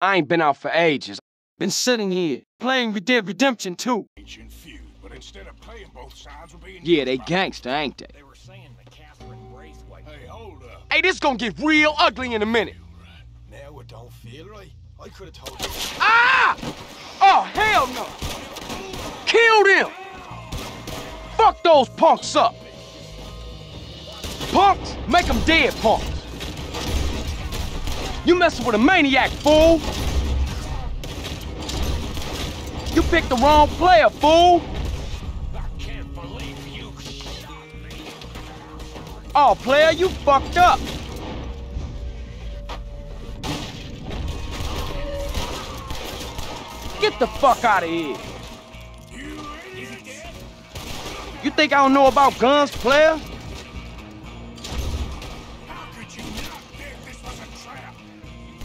I ain't been out for ages. Been sitting here, playing Red Dead Redemption 2. Yeah, they gangster, ain't they? They were saying that Catherine Braceway. Hey, hold up. Hey, this gonna get real ugly in a minute. Now it don't feel right. I could've told you. Ah! Oh, hell no! Kill them! Fuck those punks up! Punks? Make them dead punks! You messing with a maniac, fool! You picked the wrong player, fool! I can't believe you shot me! Oh, player, you fucked up! Get the fuck out of here! You think I don't know about guns, player?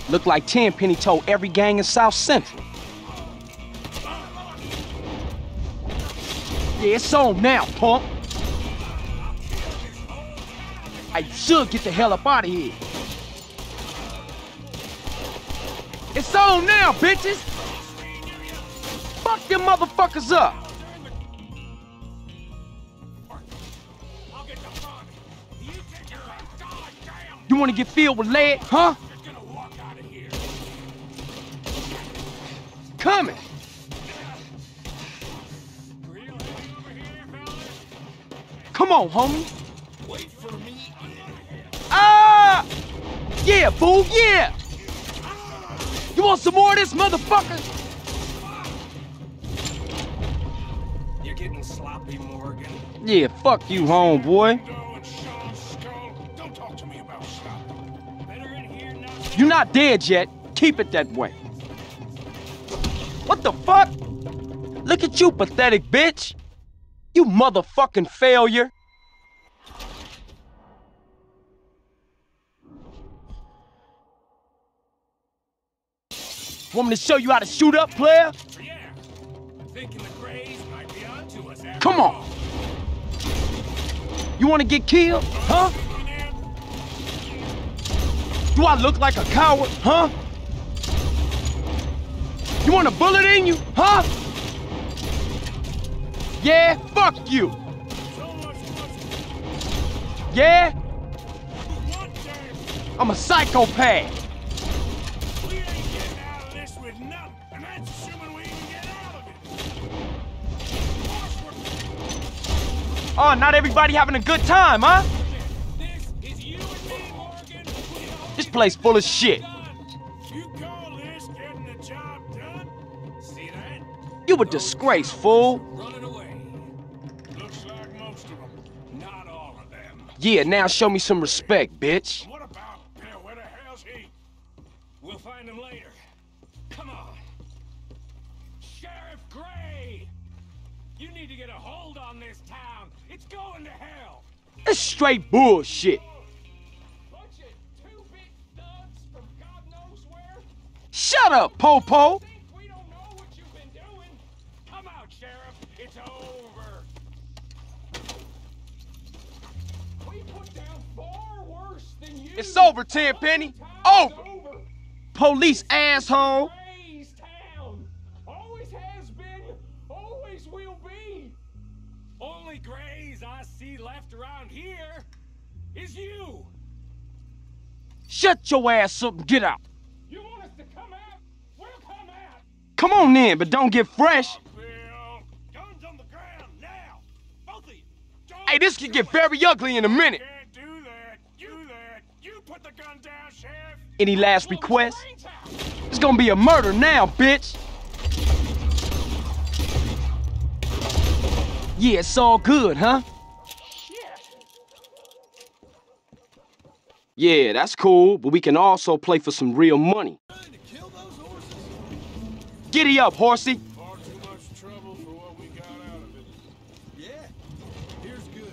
Look like Tenpenny told every gang in South Central. Yeah, it's on now, punk. I should get the hell up out of here. It's on now, bitches! Fuck them motherfuckers up! You wanna get filled with lead, huh? Coming! Come on, homie. Wait for me. Ah! Yeah, fool, yeah! You want some more of this, motherfucker? You're getting sloppy, Morgan. Yeah, fuck you, homeboy. Don't talk to me about stopping. Better in here now. You're not dead yet. Keep it that way. What the fuck? Look at you, pathetic bitch. You motherfucking failure! Want me to show you how to shoot up, player? Yeah. I'm thinking the Grays might be onto us after. Come on! You wanna get killed? Huh? Do I look like a coward? Huh? You want a bullet in you? Huh? Yeah, fuck you! Yeah? I'm a psychopath! We ain't getting out of this with nothing, and that's assuming we even get out of it! Oh, not everybody having a good time, huh? This is you and me, Morgan! This place full of shit! You call this getting the job done? See that? You a disgrace, fool! Yeah, now show me some respect, bitch. What about Bill? Where the hell's he? We'll find him later. Come on. Sheriff Gray! You need to get a hold on this town. It's going to hell. It's straight bullshit. Bunch of two-bit thugs from God knows where. Shut up, Popo. Think we don't know what you've been doing? Come out, Sheriff. It's over. It's over, Tenpenny. Over. Police asshole. Always has been, always will be. Only Grays I see left around here is you. Shut your ass up and get out. You want us to come out? We'll come out. Come on in, but don't get fresh. Guns on the ground now. Both of you. Hey, this could get very ugly in a minute. Put the gun down, Sheriff. Any last request? It's gonna be a murder now, bitch. Yeah, it's all good, huh? Yeah, that's cool, but we can also play for some real money. Giddy up, horsey. Far too much trouble for what we got out of it. Yeah, here's good.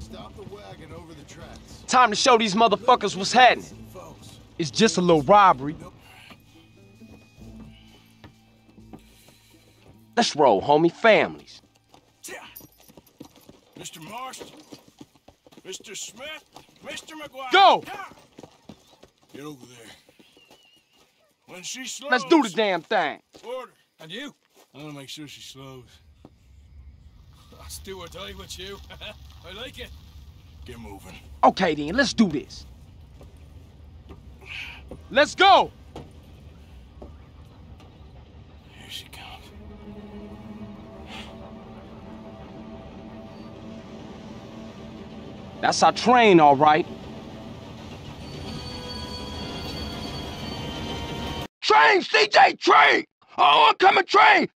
Stop the wagon over the tracks. Time to show these motherfuckers what's happening. It's just a little robbery. Let's roll, homie. Families. Mr. Marston, Mr. Smith, Mr. McGuire. Go! Get over there. When she slows, let's do the damn thing. Order. And you? I'm gonna make sure she slows. That's do or die with you. I like it. Get moving. Okay then, let's do this. Let's go. Here she comes. That's our train, all right. Train, CJ, train! Oh, I'm coming, train!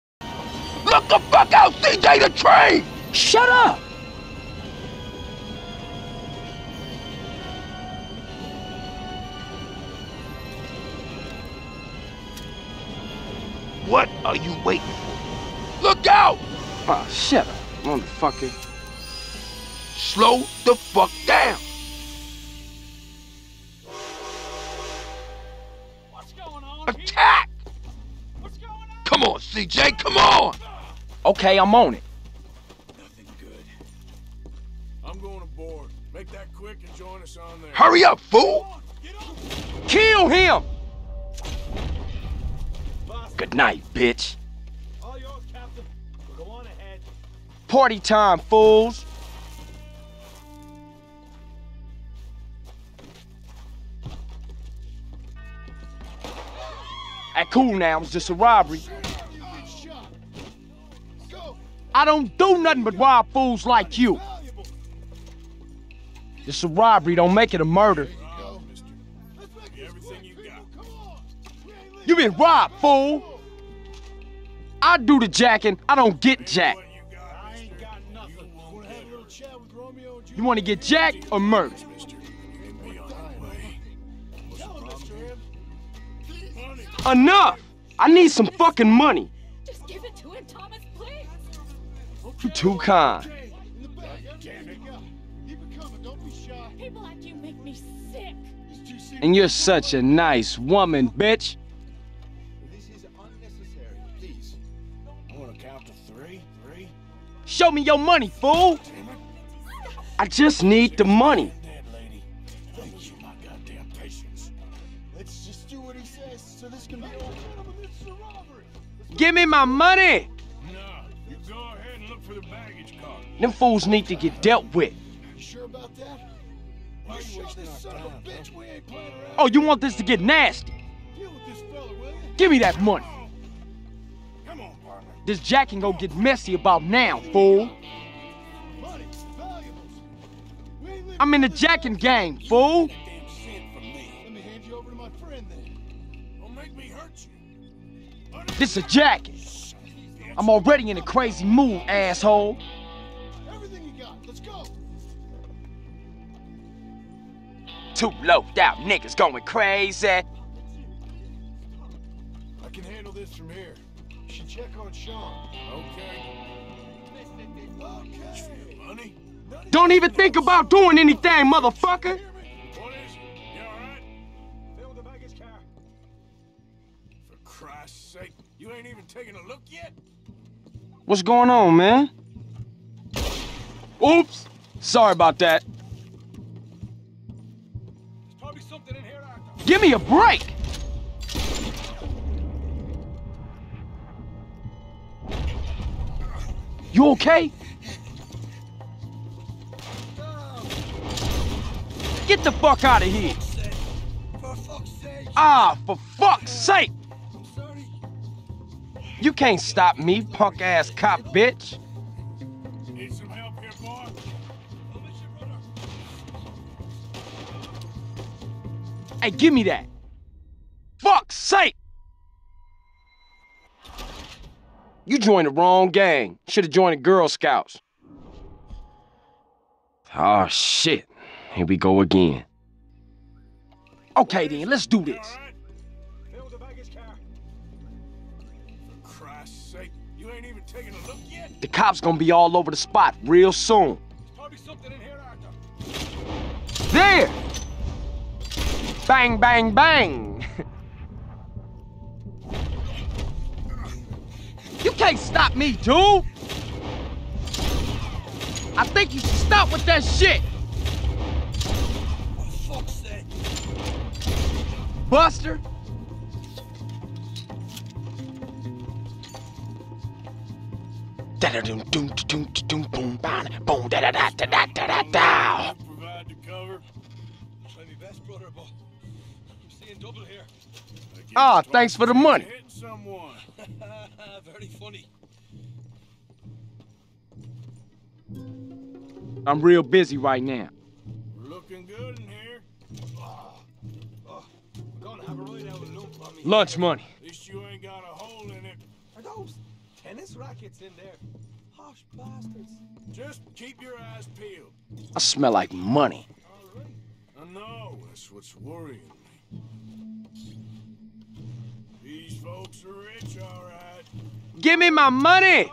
Look the fuck out, CJ, the train! Shut up! What are you waiting for? Look out! Oh, shut up, motherfucker. Slow the fuck down! Attack! What's going on? Come on, CJ, come on! Okay, I'm on it. Nothing good. I'm going aboard. Make that quick and join us on there. Hurry up, fool! Get on. Kill him! Boston. Good night, bitch. All yours, Captain. Go on ahead. Party time, fools! Hey, cool now, it's just a robbery. I don't do nothing but rob fools like you. It's a robbery, don't make it a murder. You been robbed, fool. I do the jacking, I don't get jacked. You wanna get jacked or murdered? Enough! I need some fucking money. Just give it to him, Thomas, please. You too kind. People like you make me sick. And you're such a nice woman, bitch. This is unnecessary, please. I'm gonna count to three. Show me your money, fool. I just need the money. Give me my money! No, you go ahead and look for the baggage car. Them fools need to get dealt with. You sure about that? Why you shot this son of a bitch? We ain't playing around. Oh, you want this to get nasty? Deal with this fella, will you? Give me that money. Come on, partner. This jack can go get messy about now, fool. Money, valuables. We ain't living. I'm in the jacking game, fool. This a jacket. I'm already in a crazy mood, asshole. Everything you got, let's go. Two loped out niggas going crazy. I can handle this from here. You should check on Sean. Okay. Money? Don't even think about doing anything, motherfucker. You ain't even taking a look yet? What's going on, man? Oops! Sorry about that. There's probably something in here, Arthur. Give me a break! You okay? Get the fuck out of here! For fuck's sake! Ah, for fuck's sake! You can't stop me, punk-ass cop, bitch. Need some help here, boy? Hey, give me that. Fuck's sake! You joined the wrong gang. Should've joined the Girl Scouts. Oh, shit. Here we go again. Okay, then, let's do this. The cops gonna be all over the spot real soon. There! Bang, bang, bang! You can't stop me, dude! I think you should stop with that shit! Buster! Ah, thanks for the money. Very funny. I'm real busy right now. Looking good in here. We're gonna have a really out with loot money. Lunch money. At least you ain't got a hole in it. Are those tennis rackets in there? Harsh bastards. Just keep your eyes peeled. I smell like money. All right. I know, that's what's worrying me. These folks are rich, all right. Give me my money!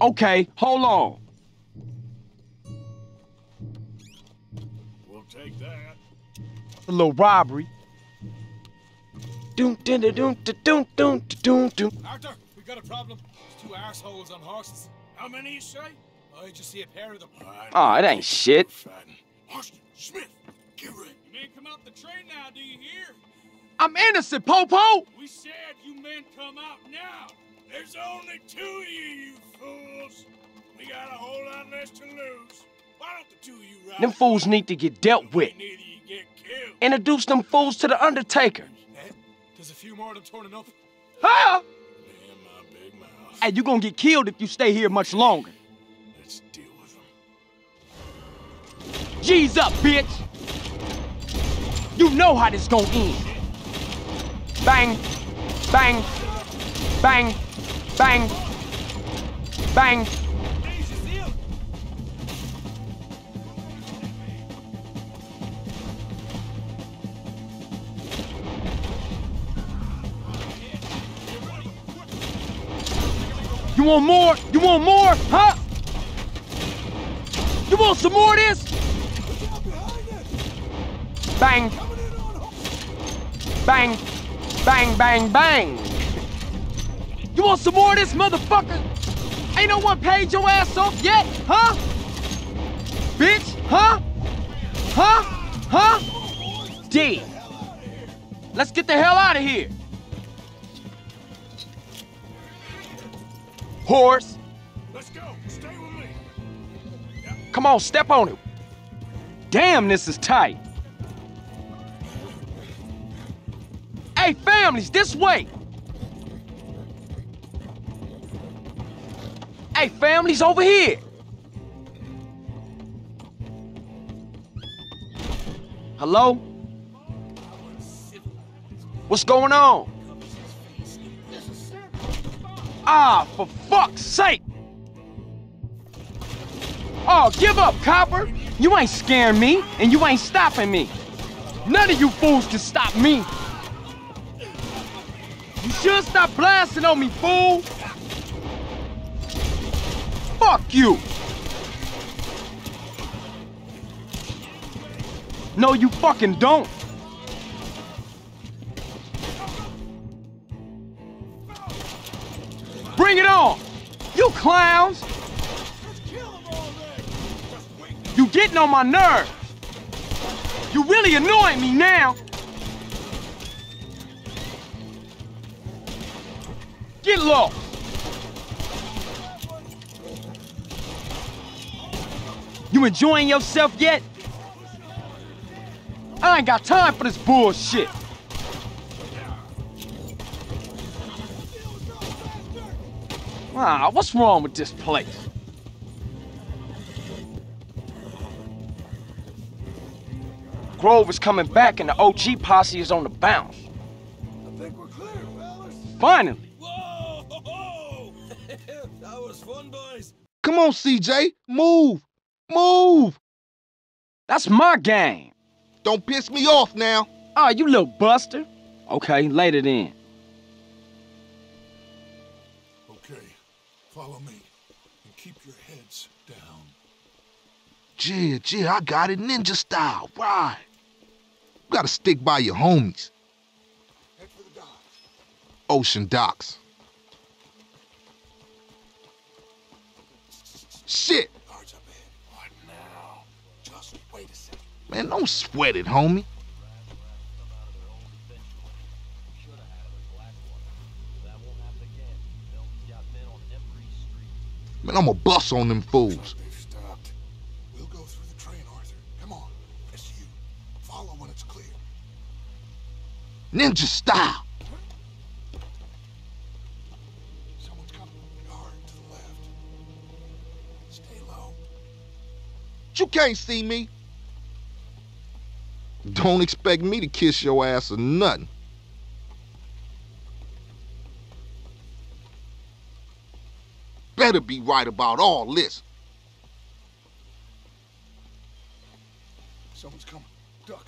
Okay, hold on. We'll take that. A little robbery. Arthur, we've got a problem. There's two assholes on horses. How many you say? I just see a pair of them. Oh, it ain't shit. Austin Smith, get ready. You men come out the train now, do you hear? I'm innocent, Popo. We said you men come out now. There's only two of you, you fools. We got a whole lot less to lose. Why don't the two of you ride? Them fools need to get dealt with. Neither you get killed. Introduce them fools to the Undertaker. There's a few more of them turning over. Huh? Damn my big mouth. Hey, you gonna get killed if you stay here much longer. Let's deal with them. G's up, bitch. You know how this gonna end. Bang, bang, bang, bang, bang. You want more? You want more? Huh? You want some more of this? Bang. Bang. Bang, bang, bang. You want some more of this, motherfucker? Ain't no one paid your ass off yet, huh? Bitch, huh? Huh? Huh? D. Let's get the hell out of here. Horse. Let's go. Stay with me. Yep. Come on, step on it. Damn, this is tight. Hey, families, this way. Hey, families, over here. Hello? What's going on? Ah, for fuck's sake! Oh, give up, copper! You ain't scaring me, and you ain't stopping me. None of you fools can stop me. You should stop blasting on me, fool! Fuck you! No, you fucking don't! Bring it on! You clowns! You getting on my nerves! You really annoying me now! Get lost! You enjoying yourself yet? I ain't got time for this bullshit! Ah, what's wrong with this place? Grove is coming back and the OG posse is on the bounce. I think we're clear, fellas. Finally. Whoa! Ho, ho. That was fun, boys. Come on, CJ. Move. Move. That's my game. Don't piss me off now. Ah, you little buster. Okay, later then. Follow me, and keep your heads down. Yeah, I got it ninja style, right? You gotta stick by your homies. Head for the docks. Ocean docks. Shit! Guards up ahead. What now? Just wait a second. Man, don't sweat it, homie. Man, I'm a bust on them fools. We'll go through the train, Arthur. Come on, it's you. Follow when it's clear. Ninja style. Someone's coming hard to the left. Stay low. You can't see me. Don't expect me to kiss your ass or nothing. Better be right about all this. Someone's coming. Duck.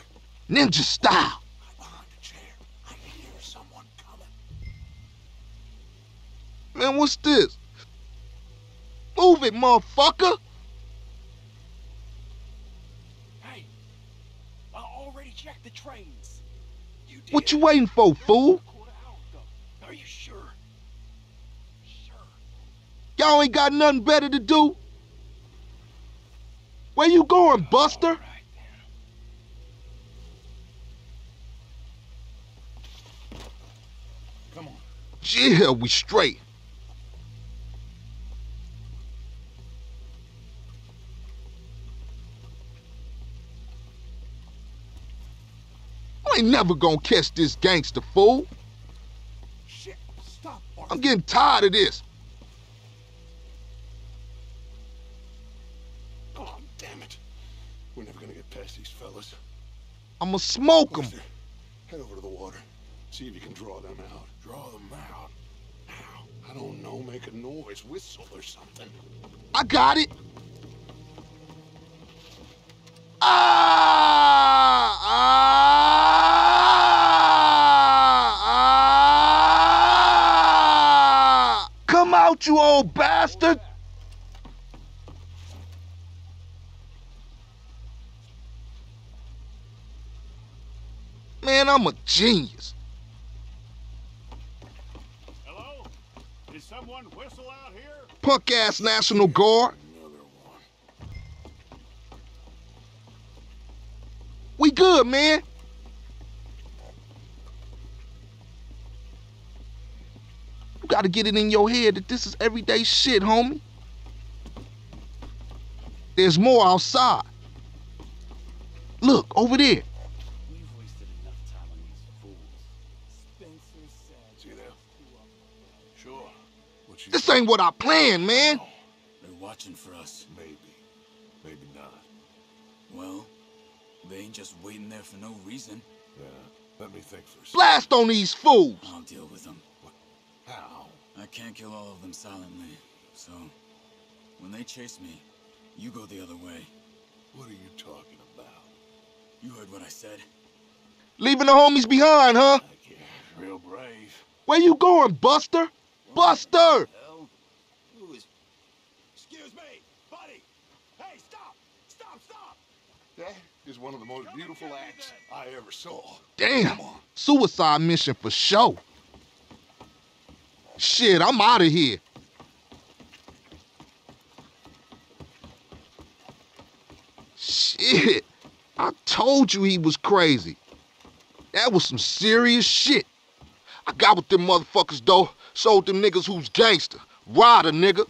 Ninja style. I'm behind the chair. I hear someone coming. Man, what's this? Move it, motherfucker. Hey, I already checked the trains. You did. What you waiting for, fool? Are you sure? Y'all ain't got nothing better to do. Where you going, Buster? Right, come on. Yeah, we straight. I ain't never gonna catch this gangster, fool. Shit, stop. I'm getting tired of this. We're never gonna get past these fellas. I'ma smoke them. Head over to the water. See if you can draw them out. Draw them out? How? I don't know. Make a noise. Whistle or something. I got it. Ah! Ah! Ah! Come out, you old bastard! Man, I'm a genius. Hello? Did someone whistle out here? Punk ass National Guard. Another one. We good, man. You gotta get it in your head that this is everyday shit, homie. There's more outside. Look, over there. This ain't what I planned, man. Oh, they're watching for us. Maybe. Maybe not. Well, they ain't just waiting there for no reason. Yeah, let me think for a second. Blast on these fools! I'll deal with them. What? How? I can't kill all of them silently. So, when they chase me, you go the other way. What are you talking about? You heard what I said. Leaving the homies behind, huh? Yeah, real brave. Where you going, Buster? Buster! Excuse me, buddy! Hey, stop! Stop, stop! That is one of the most beautiful acts I ever saw. Damn! Suicide mission for sure. Shit, I'm out of here. Shit, I told you he was crazy. That was some serious shit. I got with them motherfuckers, though. Sold them niggas who's gangster. Ryder, nigga.